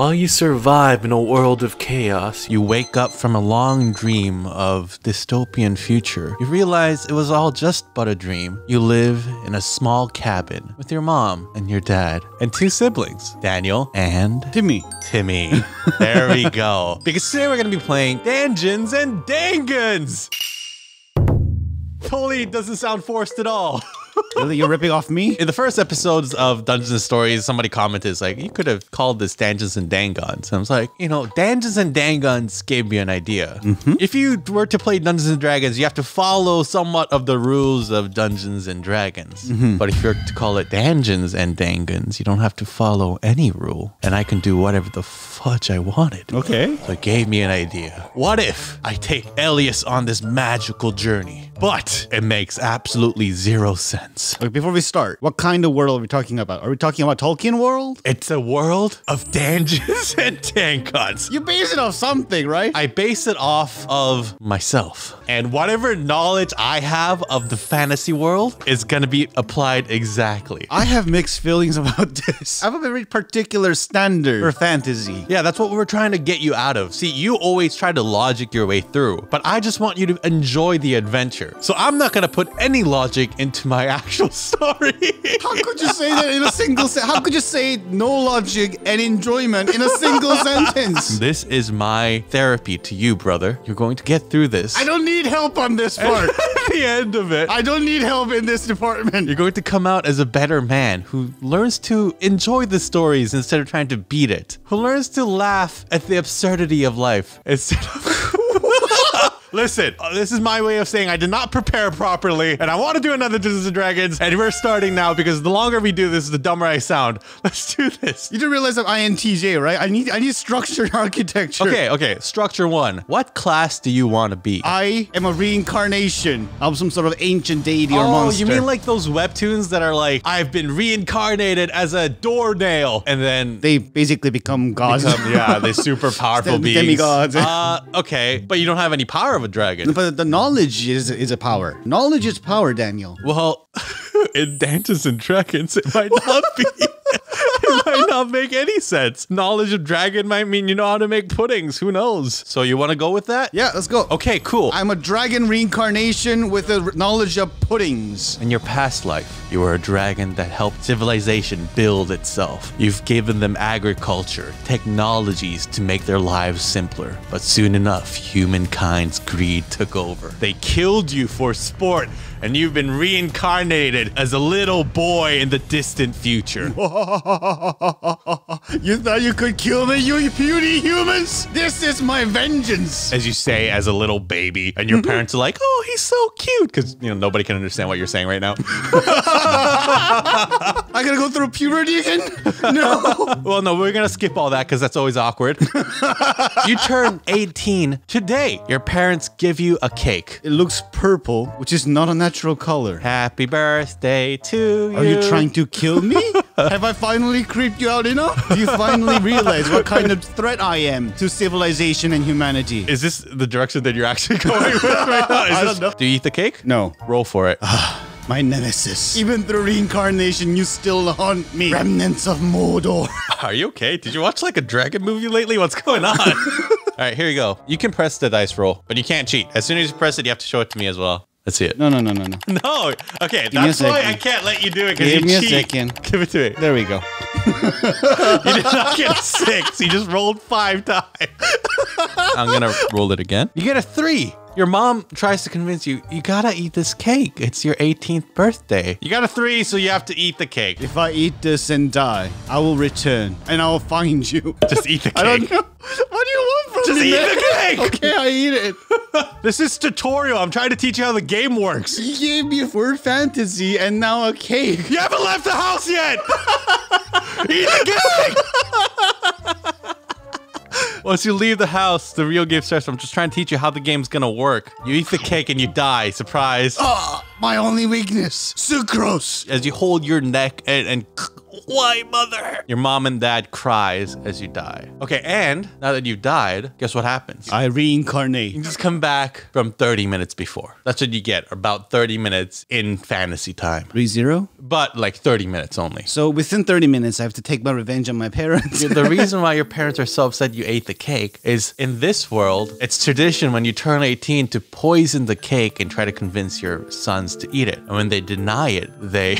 While you survive in a world of chaos, you wake up from a long dream of dystopian future. You realize it was all just but a dream. You live in a small cabin with your mom and your dad and two siblings, Daniel and Timmy. There we go. Because today we're going to be playing Dungeons and Dragons. Totally doesn't sound forced at all. Really, you're ripping off me? In the first episodes of Dungeons and Stories, somebody commented, it's like, you could have called this Dungeons and Dragons. And I was like, you know, Dungeons and Dragons gave me an idea. Mm-hmm. If you were to play Dungeons and Dragons, you have to follow somewhat of the rules of Dungeons and Dragons. Mm-hmm. But if you were to call it Dungeons and Dragons, you don't have to follow any rule. And I can do whatever the fudge I wanted. Okay. So it gave me an idea. What if I take Elias on this magical journey, but it makes absolutely zero sense? Like, before we start, what kind of world are we talking about? Are we talking about Tolkien world? It's a world of Dungeons and Dragons. You base it off something, right? I base it off of myself. And whatever knowledge I have of the fantasy world is going to be applied exactly. I have mixed feelings about this. I have a very particular standard for fantasy. Yeah, that's what we're trying to get you out of. See, you always try to logic your way through, but I just want you to enjoy the adventure. So I'm not going to put any logic into my actual story. How could you say that in a single sentence? How could you say no logic and enjoyment in a single sentence? This is my therapy to you, brother. You're going to get through this. I don't need help on this part. At the end of it, I don't need help in this department. You're going to come out as a better man who learns to enjoy the stories instead of trying to beat it, who learns to laugh at the absurdity of life instead of... Listen, this is my way of saying I did not prepare properly, and I want to do another Dungeons and Dragons, and we're starting now because the longer we do this, the dumber I sound. Let's do this. You do realize I'm INTJ, right? I need structured architecture. Okay. Structure one. What class do you want to be? I am a reincarnation of some sort of ancient deity or monster. Oh, you mean like those webtoons that are like, I've been reincarnated as a doornail, and then they basically become gods. Yeah, they're super powerful beings. Demigods. Okay, but you don't have any power of a dragon. But the knowledge is a power. Knowledge is power, Daniel. Well, in Dungeons and Dragons, it might not be. It might not make any sense. Knowledge of dragon might mean you know how to make puddings. Who knows? So you want to go with that? Yeah, let's go. Okay, cool. I'm a dragon reincarnation with a knowledge of puddings. In your past life, you were a dragon that helped civilization build itself. You've given them agriculture, technologies to make their lives simpler. But soon enough, humankind's greed took over. They killed you for sport, and you've been reincarnated as a little boy in the distant future. You thought you could kill me, you puny humans? This is my vengeance. As you say, as a little baby, and your parents are like, oh, he's so cute. Because, you know, nobody can understand what you're saying right now. I gotta go through puberty again? No. Well, no, we're gonna skip all that because that's always awkward. You turn 18 today. Your parents give you a cake. It looks purple, which is not a natural color. Happy birthday to you. Are you trying to kill me? Have I finally creeped you out enough? Do you finally realize what kind of threat I am to civilization and humanity? Is this the direction that you're actually going with right now? I don't know. Do you eat the cake? No. Roll for it. My nemesis. Even through reincarnation, you still haunt me. Remnants of Mordor. Are you okay? Did you watch like a dragon movie lately? What's going on? All right, here you go. You can press the dice roll, but you can't cheat. As soon as you press it, you have to show it to me as well. Let's see it. No. No. Okay, that's why I can't let you do it because you cheat. Give me a second. Give it to me. There we go. You did not get a 6. You just rolled 5 times. I'm gonna roll it again. You get a 3. Your mom tries to convince you, you gotta eat this cake. It's your 18th birthday. You got a 3, so you have to eat the cake. If I eat this and die, I will return and I will find you. Just eat the cake. I don't know. What do you want from me? Just eat the cake. Okay, I eat it. This is tutorial. I'm trying to teach you how the game works. You gave me a word fantasy and now a cake. You haven't left the house yet. Eat the cake. Once you leave the house, the real game starts. I'm just trying to teach you how the game's gonna work. You eat the cake and you die. Surprise. Oh, my only weakness, sucrose. As you hold your neck and Why, mother? Your mom and dad cries as you die. Okay, and now that you've died, guess what happens? I reincarnate. You just come back from 30 minutes before. That's what you get, about 30 minutes in fantasy time. Re-zero? But like 30 minutes only. So within 30 minutes, I have to take my revenge on my parents. The reason why your parents are so upset you ate the cake is in this world, it's tradition when you turn 18 to poison the cake and try to convince your sons to eat it. And when they deny it, they...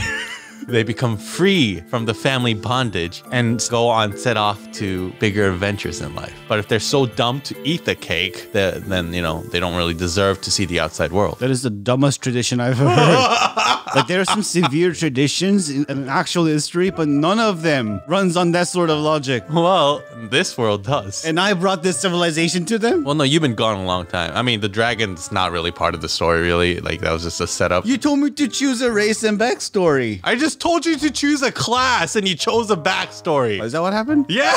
they become free from the family bondage and go on, set off to bigger adventures in life. But if they're so dumb to eat the cake, then, you know, they don't really deserve to see the outside world. That is the dumbest tradition I've ever heard. Like, there are some severe traditions in actual history, but none of them runs on that sort of logic. Well, this world does. And I brought this civilization to them? Well, no, you've been gone a long time. I mean, the dragon's not really part of the story, really. Like, that was just a setup. You told me to choose a race and backstory. I just told you to choose a class, and you chose a backstory. Is that what happened? Yeah!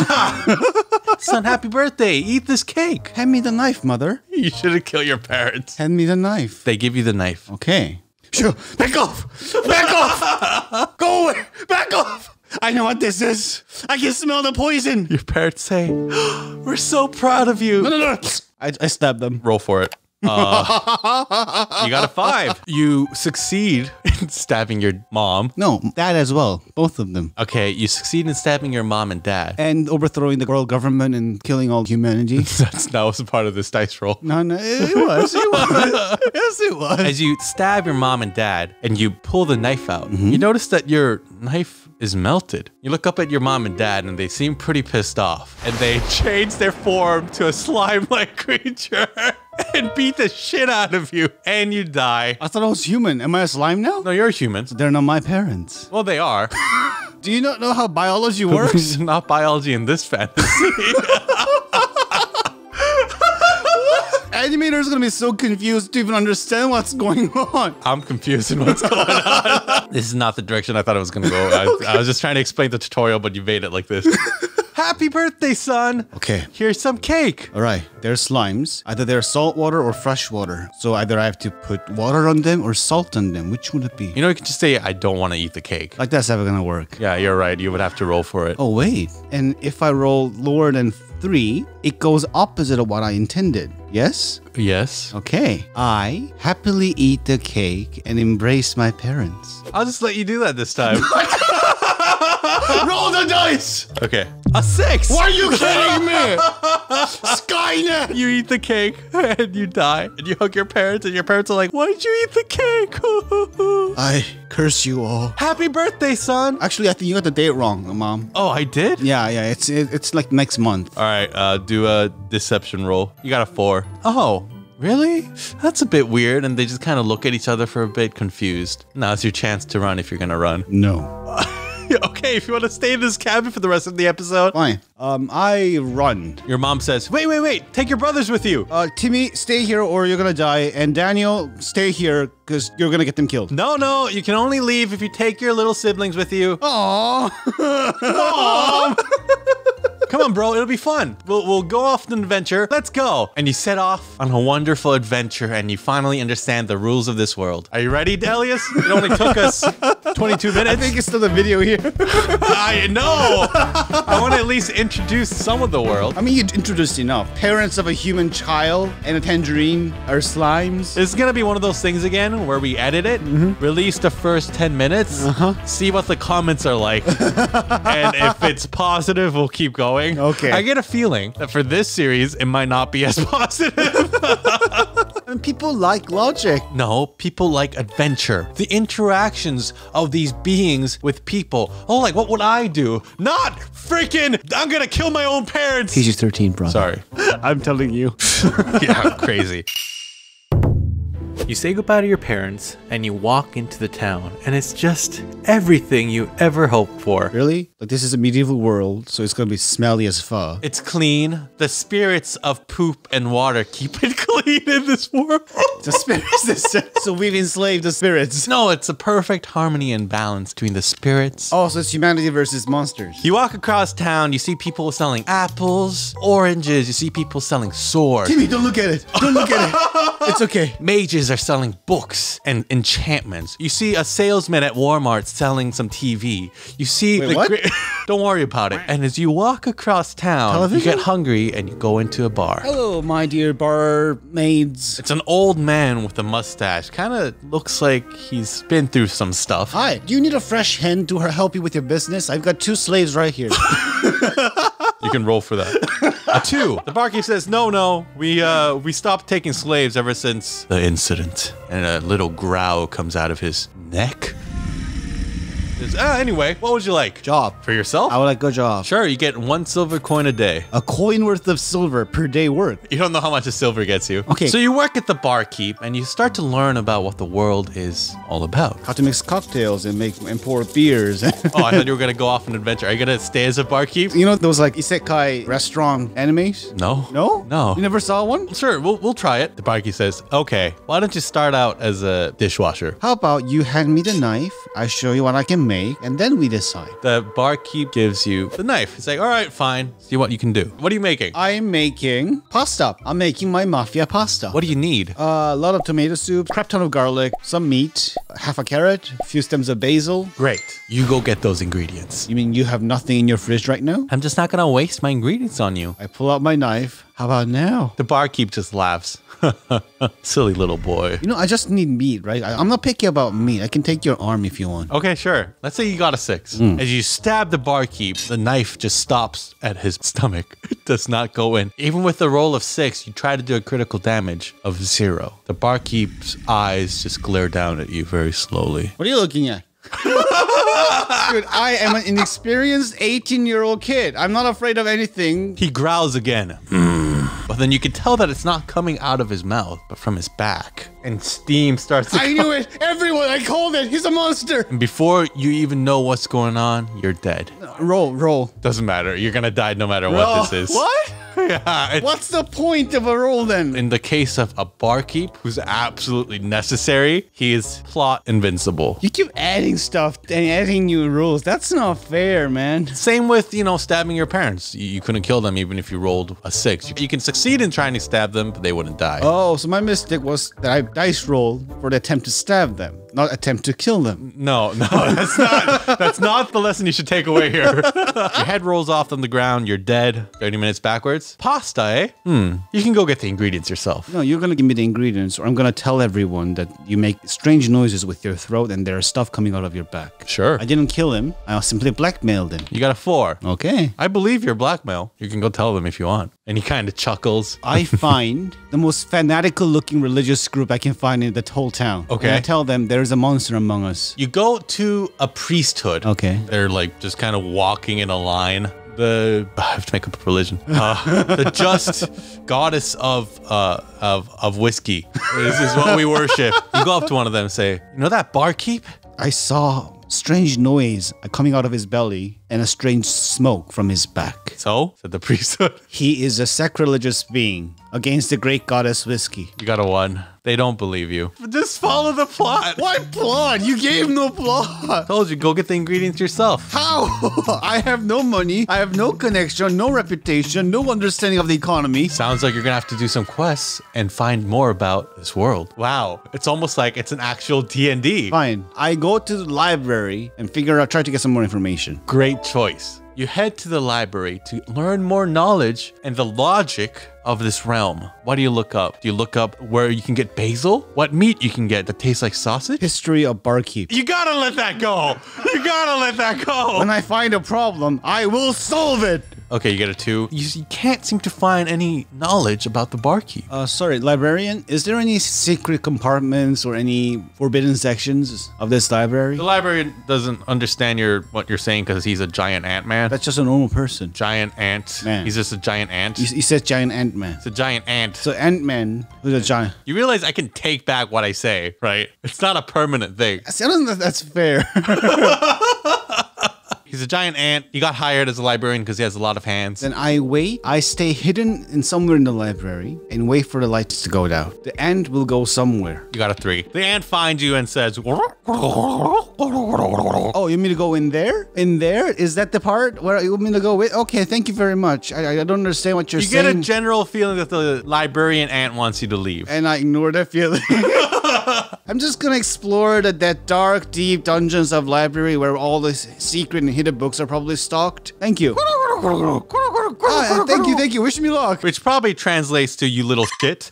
Son, happy birthday. Eat this cake. Hand me the knife, mother. You shouldn't kill your parents. Hand me the knife. They give you the knife. Okay. Back off! Back off! Go away! Back off! I know what this is. I can smell the poison. Your parents say, "We're so proud of you." No, no, no! I stabbed them. Roll for it. You got a 5. You succeed in stabbing your mom. No, dad as well. Both of them. Okay, you succeed in stabbing your mom and dad. And overthrowing the world government and killing all humanity. That was part of this dice roll. No, no, it was. It was. Yes, it was. As you stab your mom and dad and you pull the knife out, you notice that your knife is melted. You look up at your mom and dad and they seem pretty pissed off. And they change their form to a slime-like creature. And beat the shit out of you. And you die. I thought I was human. Am I a slime now? No, you're a human. So they're not my parents. Well, they are. Do you not know how biology works? Not biology in this fantasy. Animators are going to be so confused to even understand what's going on. I'm confused in what's going on. This is not the direction I thought it was going to go. Okay. I was just trying to explain the tutorial, but you made it like this. Happy birthday, son. Okay. Here's some cake. All right. They're slimes. Either they're salt water or fresh water. So either I have to put water on them or salt on them. Which would it be? You know, you could just say, I don't want to eat the cake. Like, that's never going to work. Yeah, you're right. You would have to roll for it. Oh, wait. And if I roll lower than 3, it goes opposite of what I intended. Yes? Yes. Okay. I happily eat the cake and embrace my parents. I'll just let you do that this time. Roll the dice! Okay. A 6! Why are you kidding me? Skynet! You eat the cake and you die. And you hug your parents and your parents are like, why did you eat the cake? I curse you all. Happy birthday, son! Actually, I think you got the date wrong, Mom. Oh, I did? Yeah, yeah. It's like next month. All right, do a deception roll. You got a 4. Oh. Really? That's a bit weird. And they just kind of look at each other for a bit confused. Now it's your chance to run if you're going to run. No. Okay, if you want to stay in this cabin for the rest of the episode. Fine. I run. Your mom says, wait, wait, wait. Take your brothers with you. Timmy, stay here or you're going to die. And Daniel, stay here because you're going to get them killed. No, no. You can only leave if you take your little siblings with you. Aww. Aww. Come on, bro. It'll be fun. We'll go off on an adventure. Let's go. And you set off on a wonderful adventure, and you finally understand the rules of this world. Are you ready, Elias? It only took us 22 minutes. I think it's still the video here. I know. I want to at least introduce some of the world. I mean, you introduced enough. Parents of a human child and a tangerine are slimes. This is going to be one of those things again where we edit it, release the first 10 minutes, see what the comments are like. And if it's positive, we'll keep going. Okay. I get a feeling that for this series, it might not be as positive. And people like logic. No, people like adventure. The interactions of these beings with people. Oh, like, what would I do? Not freaking, I'm going to kill my own parents. He's just 13, bro. Sorry. I'm telling you. Yeah, I'm crazy. You say goodbye to your parents, and you walk into the town, and it's just everything you ever hoped for. Really? Like, this is a medieval world, so it's going to be smelly as fuck. It's clean. The spirits of poop and water keep it clean in this world. The spirits. So we've enslaved the spirits. No, it's a perfect harmony and balance between the spirits. Oh, so it's humanity versus monsters. You walk across town, you see people selling apples, oranges, you see people selling swords. Timmy, don't look at it. Don't look at it. It's okay. Mages are selling books and enchantments. You see a salesman at Walmart selling some TV. You see... Wait, what? Don't worry about it. And as you walk across town, you get hungry and you go into a bar. Hello, my dear barmaids. It's an old man with a mustache. Kind of looks like he's been through some stuff. Hi, do you need a fresh hen to help you with your business? I've got 2 slaves right here. You can roll for that. A 2. The barkeep says, no, we stopped taking slaves ever since the incident. And a little growl comes out of his neck. Anyway, what would you like? Job. For yourself? I would like a job. Sure, you get 1 silver coin a day. A coin worth of silver per day work. You don't know how much a silver gets you. Okay. So you work at the barkeep and you start to learn about what the world is all about. How to mix cocktails and make and pour beers. Oh, I thought you were going to go off an adventure. Are you going to stay as a barkeep? You know those like isekai restaurant animes? No. No? No. You never saw one? Sure, we'll try it. The barkeep says, okay, why don't you start out as a dishwasher? How about you hand me the knife, I show you what I can make. And then we decide. The barkeep gives you the knife. It's like, all right, fine. See what you can do. What are you making? I'm making pasta. I'm making my mafia pasta. What do you need? A lot of tomato soup, crap ton of garlic, some meat, half a carrot, a few stems of basil. Great. You go get those ingredients. You mean you have nothing in your fridge right now? I'm just not going to waste my ingredients on you. I pull out my knife. How about now? The barkeep just laughs. Silly little boy. You know, I just need meat, right? I'm not picky about meat. I can take your arm if you want. Okay, sure. Let's say you got a 6. As you stab the barkeep, the knife just stops at his stomach. It does not go in. Even with a roll of 6, you try to do a critical damage of 0. The barkeep's eyes just glare down at you very slowly. What are you looking at? Dude, I am an inexperienced 18-year-old kid. I'm not afraid of anything. He growls again. But then you can tell that it's not coming out of his mouth, but from his back. And steam starts to I knew it! Everyone, I called it! He's a monster! And before you even know what's going on, you're dead. Roll. Doesn't matter. You're gonna die no matter what this is. What? Yeah, what's the point of a roll then? In the case of a barkeep who's absolutely necessary, he is plot invincible. You keep adding stuff and adding new rules. That's not fair, man. Same with, you know, stabbing your parents. You couldn't kill them even if you rolled a 6. You can succeed in trying to stab them, but they wouldn't die. Oh, so my mistake was that I dice rolled for the attempt to stab them, not attempt to kill them. No, that's not the lesson you should take away here. Your head rolls off on the ground. You're dead. 30 minutes backwards. Pasta, eh? You can go get the ingredients yourself. No, you're gonna give me the ingredients, or I'm gonna tell everyone that you make strange noises with your throat and there's stuff coming out of your back. Sure. I didn't kill him. I simply blackmailed him. You got a 4. Okay. I believe your blackmail. You can go tell them if you want. And he kind of chuckles. I find the most fanatical looking religious group I can find in the whole town. Okay. And I tell them there's a monster among us. You go to a priesthood. Okay. They're like just kind of walking in a line. I have to make up a religion. The just goddess of whiskey. This is what we worship. You go up to one of them and say, you know that barkeep? I saw strange noise coming out of his belly and a strange smoke from his back. So? Said the priesthood. He is a sacrilegious being against the great goddess whiskey. You got a 1. They don't believe you. Just follow the plot. What plot? You gave no plot. Told you, go get the ingredients yourself. How? I have no money. I have no connection, no reputation, no understanding of the economy. Sounds like you're gonna have to do some quests and find more about this world. Wow. It's almost like it's an actual D&D. Fine. I go to the library and try to get some more information. Great choice. You head to the library to learn more knowledge and the logic of this realm. What do you look up? Do you look up where you can get basil? What meat you can get that tastes like sausage? History of barkeep. You gotta let that go. You gotta let that go. When I find a problem, I will solve it. Okay, you get a 2. You can't seem to find any knowledge about the barkeep. Sorry, librarian, is there any secret compartments or any forbidden sections of this library? The librarian doesn't understand what you're saying because he's a giant ant man. That's just a normal person. Giant ant man. He's just a giant ant. You said giant ant man. It's a giant ant. So ant man with a giant. You realize I can take back what I say, right? It's not a permanent thing. I don't know if that's fair. He's a giant ant. He got hired as a librarian because he has a lot of hands. Then I wait. I stay hidden in somewhere in the library and wait for the lights to go down. The ant will go somewhere. You got a 3. The ant finds you and says, oh, you mean to go in there? In there? Is that the part where you want me to go with? Okay, thank you very much. I don't understand what you're saying. You get a general feeling that the librarian ant wants you to leave. And I ignore that feeling. I'm just gonna explore that dark, deep dungeons of library where all the secret and hidden books are probably stocked. Thank you. Ah, thank you. Wish me luck. Which probably translates to you little shit.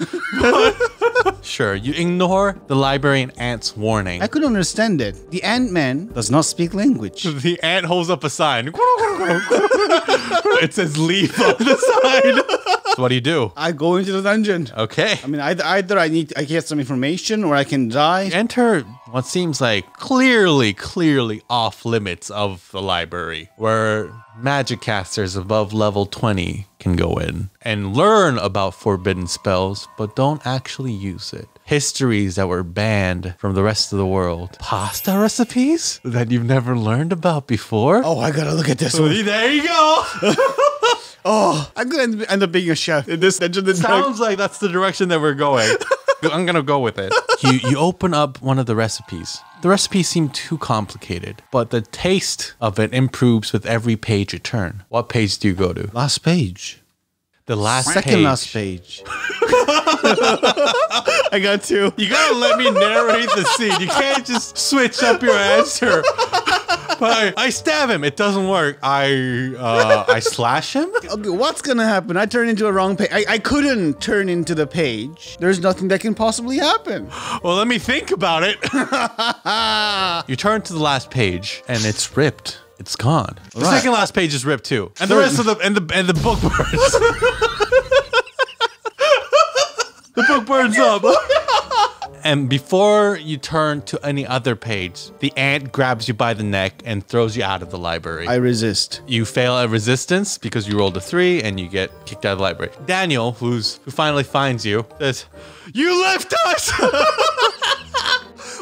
Sure, you ignore the librarian ant's warning. I couldn't understand it. The Ant-Man does not speak language. The ant holds up a sign. It says leave on the sign. So what do? I go into the dungeon. Okay. I mean, either I get some information or I can die. Enter what seems like clearly off limits of the library, where magic casters above level 20 can go in and learn about forbidden spells, but don't actually use it. Histories that were banned from the rest of the world. Pasta recipes that you've never learned about before. Oh, I gotta look at this one. There you go. Oh, I'm going to end up being a chef in this dungeon. Sounds like that's the direction that we're going. I'm going to go with it. You open up one of the recipes. The recipes seem too complicated, but the taste of it improves with every page you turn. What page do you go to? Last page. The last page. Second last page. I got 2. You got to let me narrate the scene. You can't just switch up your answer. I stab him. It doesn't work. I slash him. Okay, what's gonna happen? I turn into a wrong page. I couldn't turn into the page. There's nothing that can possibly happen. Well, let me think about it. You turn to the last page, and it's ripped. It's gone. All right. Second last page is ripped too, and the rest of the book burns. The book burns up. And before you turn to any other page, the ant grabs you by the neck and throws you out of the library. I resist. You fail at resistance because you rolled a 3 and you get kicked out of the library. Daniel, who finally finds you, says, "You left us!"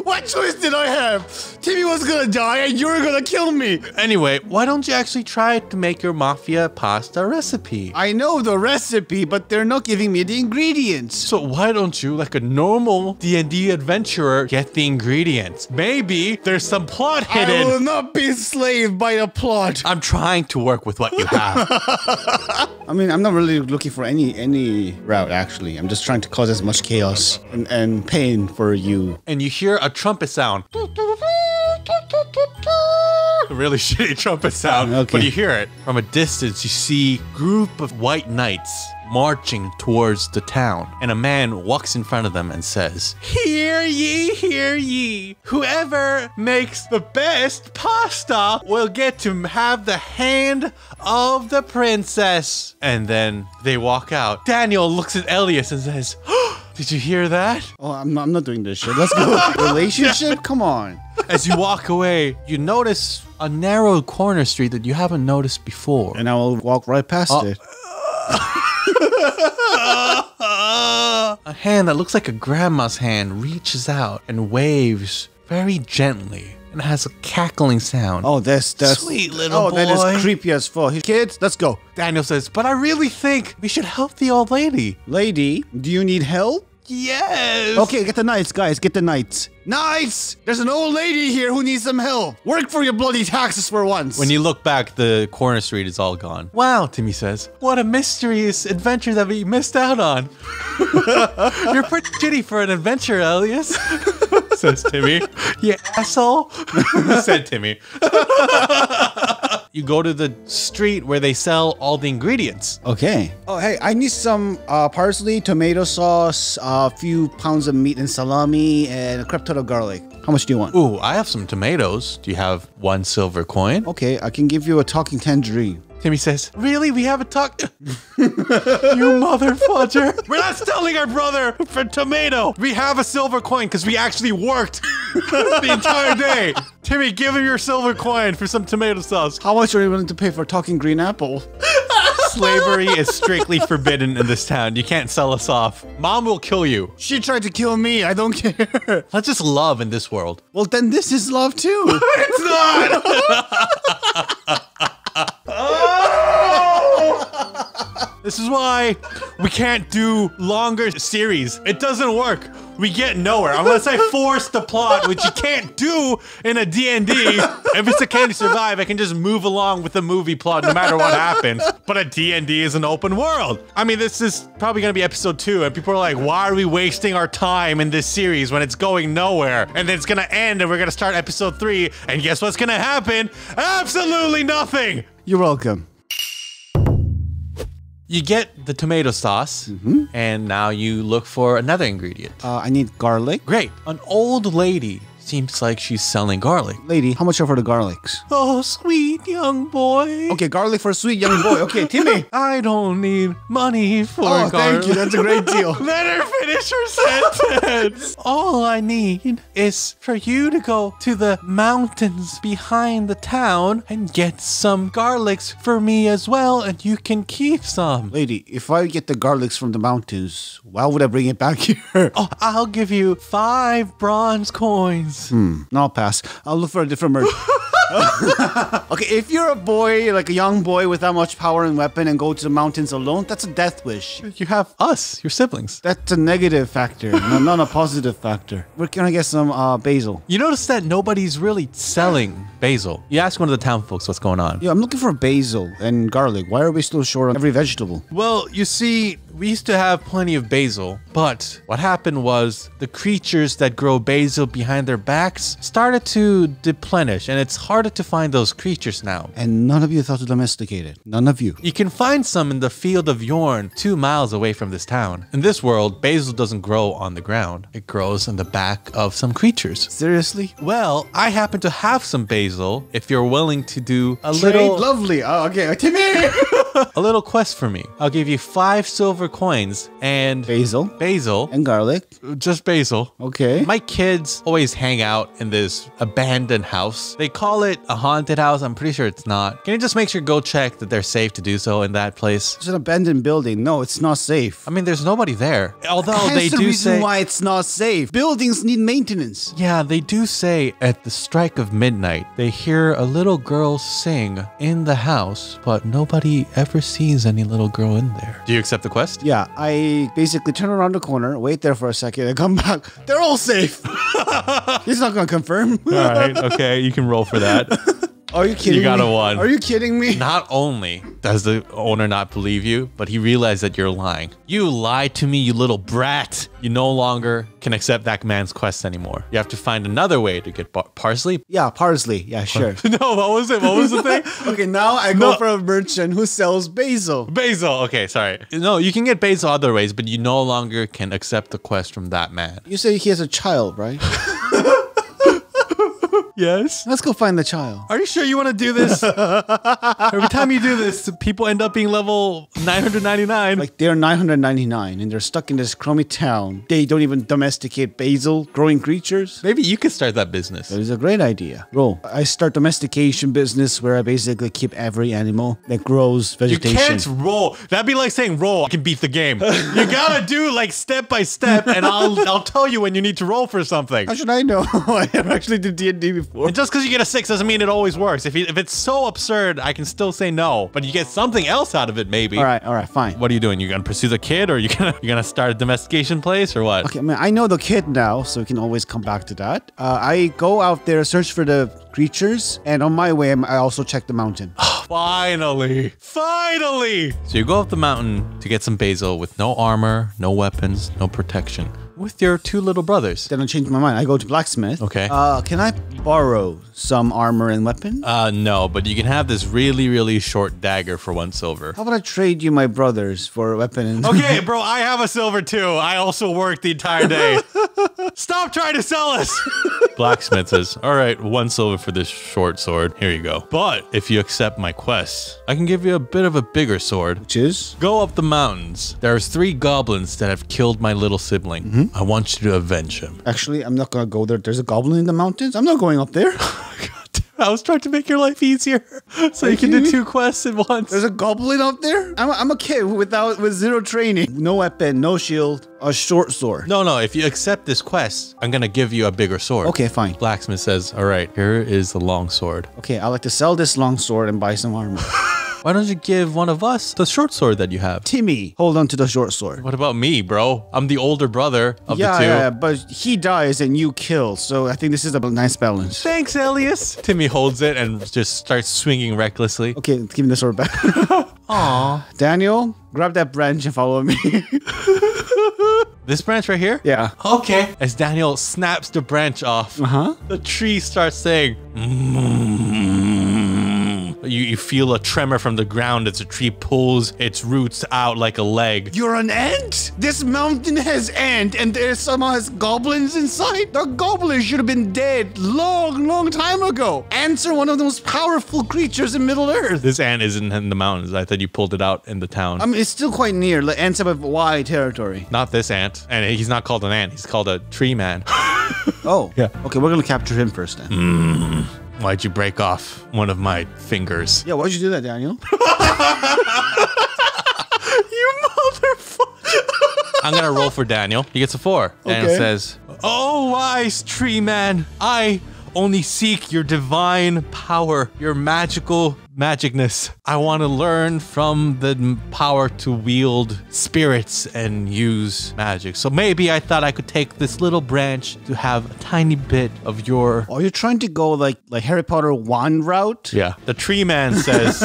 What choice did I have? Timmy was gonna die and you were gonna kill me. Anyway, why don't you actually try to make your mafia pasta recipe? I know the recipe, but they're not giving me the ingredients. So why don't you, like a normal D&D adventurer, get the ingredients? Maybe there's some plot hidden. I will not be enslaved by a plot. I'm trying to work with what you have. I mean, I'm not really looking for any route, actually. I'm just trying to cause as much chaos and pain for you. And you hear a trumpet sound. A really shitty trumpet sound. Okay. But you hear it. From a distance, you see a group of white knights marching towards the town, and a man walks in front of them and says, "Hear ye, hear ye. Whoever makes the best pasta will get to have the hand of the princess." And then they walk out. Daniel looks at Elias and says, "Did you hear that?" Oh, I'm not doing this shit. Let's go. Relationship? Come on. As you walk away, you notice a narrow corner street that you haven't noticed before. And I will walk right past it. A hand that looks like a grandma's hand reaches out and waves very gently and has a cackling sound. Oh, that's sweet little boy. That is creepy as fuck. Kids, let's go. Daniel says, "But I really think we should help the old lady." Lady, do you need help? Yes. Okay, get the knights, guys. Get the knights. Knights! There's an old lady here who needs some help. Work for your bloody taxes for once. When you look back, the corner street is all gone. "Wow," Timmy says. "What a mysterious adventure that we missed out on." "You're pretty shitty for an adventure, Elias," says Timmy. "You asshole," said Timmy. You go to the street where they sell all the ingredients. Okay. Oh, hey, I need some parsley, tomato sauce, a few pounds of meat and salami, and a crap ton of garlic. How much do you want? Ooh, I have some tomatoes. Do you have 1 silver coin? Okay, I can give you a talking tangerine. Timmy says, "Really? We have a talk..." You motherfudger. We're not selling our brother for tomato. We have a silver coin because we actually worked the entire day. Timmy, give him your silver coin for some tomato sauce. How much are you willing to pay for a talking green apple? Slavery is strictly forbidden in this town. You can't sell us off. Mom will kill you. She tried to kill me. I don't care. That's just love in this world. Well, then this is love too. It's not. This is why we can't do longer series. It doesn't work. We get nowhere unless I force the plot, which you can't do in a D&D. If it's a Can You Survive, I can just move along with the movie plot no matter what happens. But a D&D is an open world. I mean, this is probably going to be episode 2, and people are like, why are we wasting our time in this series when it's going nowhere? And then it's going to end, and we're going to start episode 3, and guess what's going to happen? Absolutely nothing! You're welcome. You get the tomato sauce, and now you look for another ingredient. I need garlic. Great. An old lady seems like she's selling garlic. Lady, how much are for the garlics? Oh, sweet young boy. Okay, garlic for sweet young boy. Okay, Timmy. I don't need money for garlic. Oh, thank you. That's a great deal. Let her finish her sentence. All I need is for you to go to the mountains behind the town and get some garlics for me as well, and you can keep some. Lady, if I get the garlics from the mountains, why would I bring it back here? Oh, I'll give you 5 bronze coins. No, I'll pass. I'll look for a different merchant. Okay, if you're a boy, like a young boy without much power and weapon and go to the mountains alone, that's a death wish. You have us, your siblings. That's a negative factor, not a positive factor. We're gonna get some basil. You notice that nobody's really selling basil. You ask one of the town folks what's going on. Yeah, I'm looking for basil and garlic. Why are we still short on every vegetable? Well, you see, we used to have plenty of basil, but what happened was the creatures that grow basil behind their backs started to deplenish, and it's harder to find those creatures now. And none of you thought to domesticate it. None of you. You can find some in the field of Yorn, 2 miles away from this town. In this world, basil doesn't grow on the ground. It grows in the back of some creatures. Seriously? Well, I happen to have some basil if you're willing to do a little... Lovely. Okay, Timmy! A little quest for me. I'll give you 5 silver coins and... Basil. Basil. And garlic. Just basil. Okay. My kids always hang out in this abandoned house. They call it a haunted house. I'm pretty sure it's not. Can you just make sure, go check that they're safe to do so in that place? It's an abandoned building. No, it's not safe. I mean, there's nobody there. Although they do say... That's the reason why it's not safe. Buildings need maintenance. Yeah, they do say at the strike of midnight, they hear a little girl sing in the house, but nobody ever sees any little girl in there. Do you accept the quest? Yeah, I basically turn around the corner, wait there for a second, and come back. They're all safe. He's not gonna confirm. All right, okay, you can roll for that. Are you kidding me? You got a 1. Are you kidding me? Not only does the owner not believe you, but he realized that you're lying. You lied to me, you little brat. You no longer can accept that man's quest anymore. You have to find another way to get parsley. Yeah, parsley. Yeah, sure. No, what was it? What was the thing? Okay, now I go for a merchant who sells basil. Basil. Okay, sorry. No, you can get basil other ways, but you no longer can accept the quest from that man. You say he has a child, right? Yes. Let's go find the child. Are you sure you want to do this? Every time you do this, people end up being level 999. Like, they're 999 and they're stuck in this crummy town. They don't even domesticate basil growing creatures. Maybe you could start that business. That is a great idea. Bro, I start domestication business where I basically keep every animal that grows vegetation. You can't roll. That'd be like saying roll. I can beat the game. You gotta do like step by step, and I'll tell you when you need to roll for something. How should I know? I never actually did D&D before. And just because you get a 6 doesn't mean it always works. If it's so absurd, I can still say no. But you get something else out of it, maybe. All right, fine. What are you doing? You gonna pursue the kid, or you gonna start a domestication place, or what? Okay, I mean, I know the kid now, so we can always come back to that. I go out there, search for the creatures, and on my way, I also check the mountain. Finally! Finally! So you go up the mountain to get some basil with no armor, no weapons, no protection. With your 2 little brothers. Then I changed my mind. I go to blacksmith. Okay. Can I borrow some armor and weapon? No, but you can have this really, really short dagger for 1 silver. How about I trade you my brothers for a weapon? And okay, bro, I have a silver too. I also work the entire day. Stop trying to sell us. Blacksmith says, all right, 1 silver for this short sword. Here you go. But if you accept my quest, I can give you a bit of a bigger sword. Which is? Go up the mountains. There's 3 goblins that have killed my little sibling. I want you to avenge him. Actually, I'm not going to go there. There's a goblin in the mountains. I'm not going up there. I was trying to make your life easier so you can do two quests at once. There's a goblin up there? I'm a kid with zero training. No weapon, no shield, a short sword. No, no, if you accept this quest, I'm gonna give you a bigger sword. Okay, fine. Blacksmith says, all right, here is the long sword. Okay, I'd like to sell this long sword and buy some armor. Why don't you give one of us the short sword that you have? Timmy, hold on to the short sword. What about me, bro? I'm the older brother of the two. Yeah, but he dies and you kill, so I think this is a nice balance. Thanks, Elias. Timmy holds it and just starts swinging recklessly. Okay, give me the sword back. Aw. Daniel, grab that branch and follow me. This branch right here? Yeah. Okay. As Daniel snaps the branch off, the tree starts saying, You feel a tremor from the ground as the tree pulls its roots out like a leg. You're an ant? This mountain has ant, and there somehow has goblins inside? The goblins should have been dead long, long time ago. Ants are one of the most powerful creatures in Middle Earth. This ant isn't in the mountains. I thought you pulled it out in the town. I mean, it's still quite near. The ants have a wide territory. Not this ant. And he's not called an ant. He's called a tree man. Oh. Yeah. Okay, we're going to capture him first then. Why'd you break off one of my fingers? Yeah, why'd you do that, Daniel? You motherfucker. I'm going to roll for Daniel. He gets a 4. Okay. Daniel says, oh, wise tree man, I only seek your divine power, your magicness. I want to learn from the power to wield spirits and use magic. So maybe I thought I could take this little branch to have a tiny bit of your... Oh, you're trying to go like Harry Potter 1 route? Yeah. The tree man says,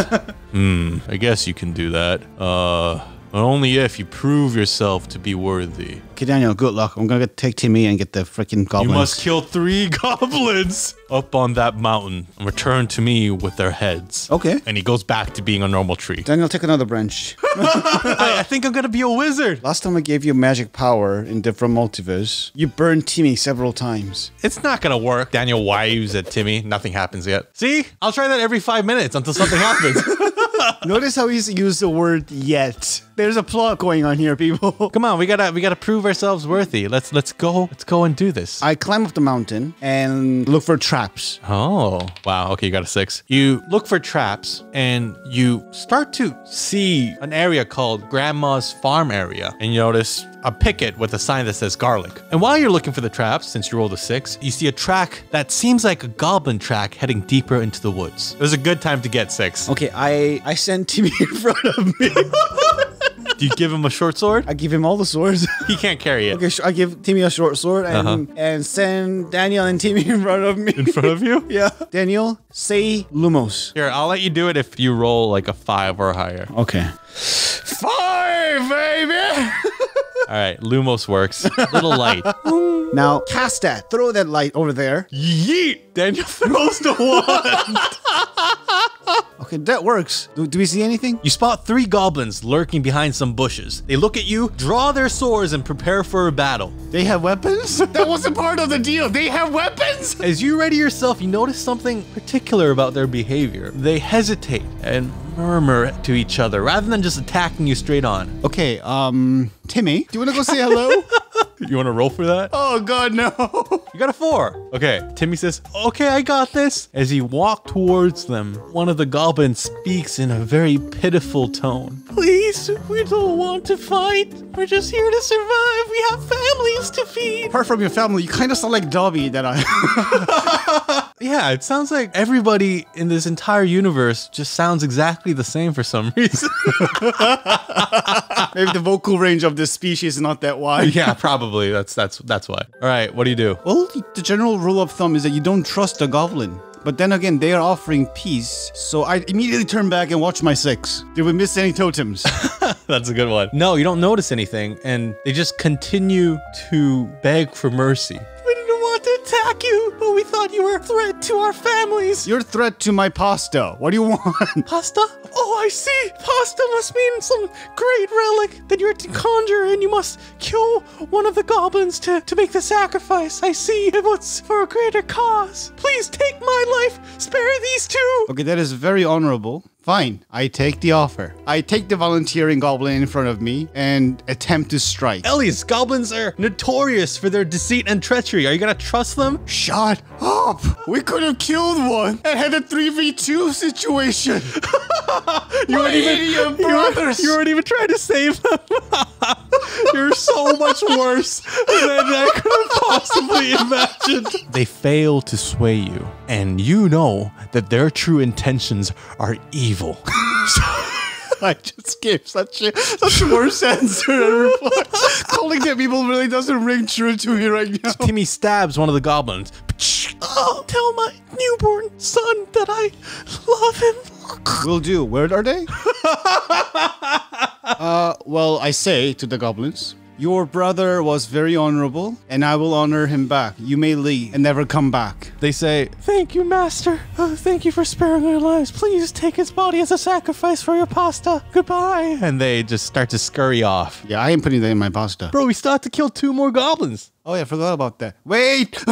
I guess you can do that. But only if you prove yourself to be worthy. Okay, Daniel, good luck. I'm gonna take Timmy and get the freaking goblins. You must kill 3 goblins up on that mountain and return to me with their heads. Okay. And he goes back to being a normal tree. Daniel, take another branch. I think I'm gonna be a wizard. Last time I gave you magic power in different multiverse, you burned Timmy several times. It's not gonna work. Daniel wives at Timmy. Nothing happens yet. See? I'll try that every 5 minutes until something happens. Notice how he's used the word yet. There's a plot going on here, people. Come on, we gotta prove ourselves worthy. Let's go and do this. I climb up the mountain and look for traps. Oh, wow. Okay, you got a 6. You look for traps and you start to see an area called Grandma's Farm Area. And you notice a picket with a sign that says garlic. And while you're looking for the traps, since you rolled a 6, you see a track that seems like a goblin track heading deeper into the woods. It was a good time to get 6. Okay, I sent Timmy in front of me. Do you give him a short sword? I give him all the swords. He can't carry it. Okay, I give Timmy a short sword and send Daniel and Timmy in front of me. In front of you? Yeah. Daniel, say Lumos. Here, I'll let you do it if you roll like a 5 or higher. Okay. 5, baby! All right, Lumos works. Little light. Now, cast that. Throw that light over there. Yeet! Daniel throws the wand. Okay, that works. Do we see anything? You spot 3 goblins lurking behind some bushes. They look at you, draw their swords, and prepare for a battle. They have weapons? That wasn't part of the deal. They have weapons? As you ready yourself, you notice something particular about their behavior. They hesitate and murmur to each other rather than just attacking you straight on. Okay, Timmy, do you want to go say hello? You want to roll for that? Oh, God, no. You got a 4. Okay. Timmy says, okay, I got this. As he walked towards them, one of the goblins speaks in a very pitiful tone. Please, we don't want to fight. We're just here to survive. We have families to feed. Apart from your family, you kind of sound like Dobby that I... Yeah, it sounds like everybody in this entire universe just sounds exactly the same for some reason. Maybe the vocal range of this species is not that wide. Yeah, probably. That's why. All right, what do you do? Well, the general rule of thumb is that you don't trust a goblin. But then again, they are offering peace. So I immediately turn back and watch my 6. Did we miss any totems? That's a good one. No, you don't notice anything. And they just continue to beg for mercy. Attack you, but we thought you were a threat to our families. You're a threat to my pasta. What do you want? Pasta? Oh, I see. Pasta must mean some great relic that you're to conjure, and you must kill one of the goblins to make the sacrifice. I see. It was for a greater cause. Please take my life. Spare these two. Okay, that is very honorable. Fine, I take the offer. I take the volunteering goblin in front of me and attempt to strike. Elias, goblins are notorious for their deceit and treachery. Are you gonna trust them? Shut up! We could have killed one and had a 3v2 situation. you weren't even trying to save them. You're so much worse than I could have possibly imagined. They fail to sway you, and you know that their true intentions are evil. I just gave such a worse answer and reply. Calling that evil really doesn't ring true to me right now. Timmy stabs one of the goblins. Oh, tell my newborn son that I love him. Will do. Where are they? Well, I say to the goblins, your brother was very honorable, and I will honor him back. You may leave and never come back. They say, thank you, master. Thank you for sparing our lives. Please take his body as a sacrifice for your pasta. Goodbye. And they just start to scurry off. Yeah, I ain't putting that in my pasta. Bro, we still have to kill 2 more goblins. Oh, yeah, I forgot about that. Wait!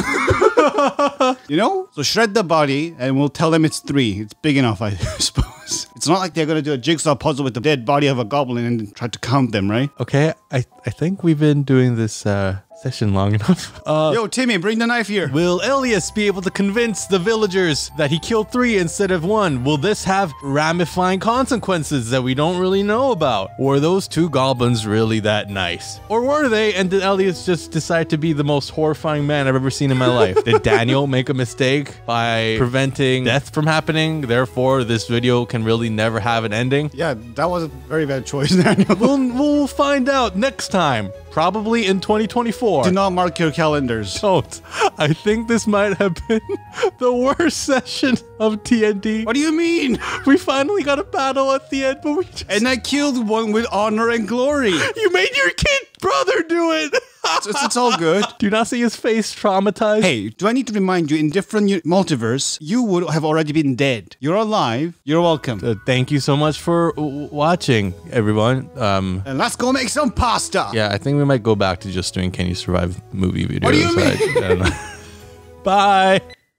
You know? So shred the body, and we'll tell them it's 3. It's big enough, I suppose. It's not like they're gonna do a jigsaw puzzle with the dead body of a goblin and try to count them, right? Okay, I think we've been doing this session long enough. Yo, Timmy, bring the knife here. Will Elias be able to convince the villagers that he killed 3 instead of 1? Will this have ramifying consequences that we don't really know about? Were those 2 goblins really that nice? Or were they? And did Elias just decide to be the most horrifying man I've ever seen in my life? Did Daniel make a mistake by preventing death from happening? Therefore, this video can really never have an ending? Yeah, that was a very bad choice, Daniel. We'll find out next time. Probably in 2024. Do not mark your calendars. Don't. I think this might have been the worst session of TND. What do you mean? We finally got a battle at the end, but we just... And I killed one with honor and glory. You made your kid brother do it. It's all good. Do you not see his face traumatized? Hey, do I need to remind you, in different multiverse, you would have already been dead. You're alive. You're welcome. Thank you so much for watching, everyone. And let's go make some pasta. Yeah, I think we might go back to just doing Can You Survive movie videos. What do you mean? I don't know. Bye.